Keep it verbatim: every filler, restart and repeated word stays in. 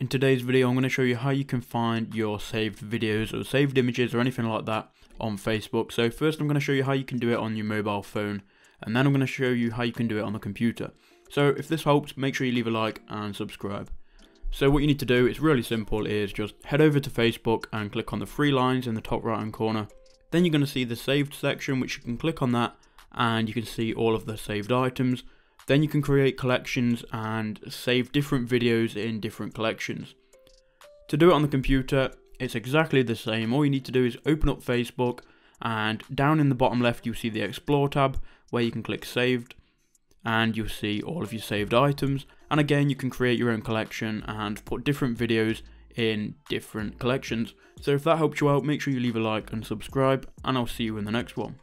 In today's video, I'm going to show you how you can find your saved videos or saved images or anything like that on Facebook. So first I'm going to show you how you can do it on your mobile phone, and then I'm going to show you how you can do it on the computer. So if this helps, make sure you leave a like and subscribe. So what you need to do, it's really simple, is just head over to Facebook and click on the three lines in the top right hand corner. Then you're going to see the saved section, which you can click on that and you can see all of the saved items. Then you can create collections and save different videos in different collections. To do it on the computer, it's exactly the same. All you need to do is open up Facebook, and down in the bottom left you'll see the Explore tab where you can click Saved, and you'll see all of your saved items. And again, you can create your own collection and put different videos in different collections. So if that helps you out, make sure you leave a like and subscribe, and I'll see you in the next one.